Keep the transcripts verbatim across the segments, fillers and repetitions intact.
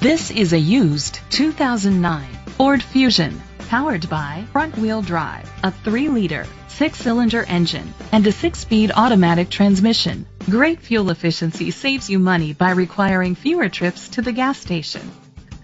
This is a used two thousand nine Ford Fusion, powered by front-wheel drive, a three liter, six cylinder engine, and a six speed automatic transmission. Great fuel efficiency saves you money by requiring fewer trips to the gas station.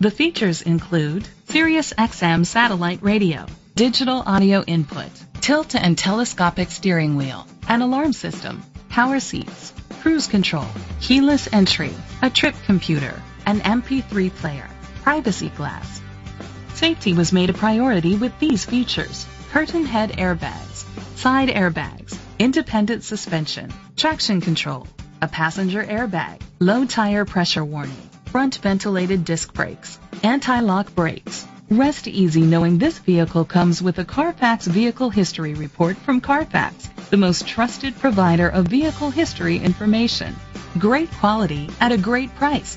The features include Sirius X M satellite radio, digital audio input, tilt and telescopic steering wheel, an alarm system, power seats, cruise control, keyless entry, a trip computer, an M P three player, privacy glass. Safety was made a priority with these features: curtain head airbags, side airbags, independent suspension, traction control, a passenger airbag, low tire pressure warning, front ventilated disc brakes, anti-lock brakes. Rest easy knowing this vehicle comes with a Carfax Vehicle History Report from Carfax, the most trusted provider of vehicle history information. Great quality at a great price.